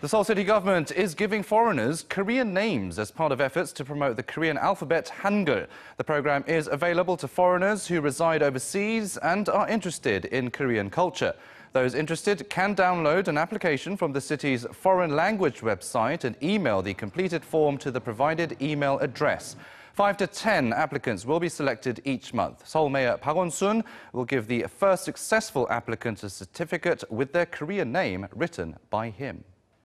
The Seoul city government is giving foreigners Korean names as part of efforts to promote the Korean alphabet Hangul. The program is available to foreigners who reside overseas and are interested in Korean culture. Those interested can download an application from the city's foreign language website and email the completed form to the provided email address. 5 to 10 applicants will be selected each month. Seoul Mayor Park Won-soon will give the first successful applicant a certificate with their Korean name written by him.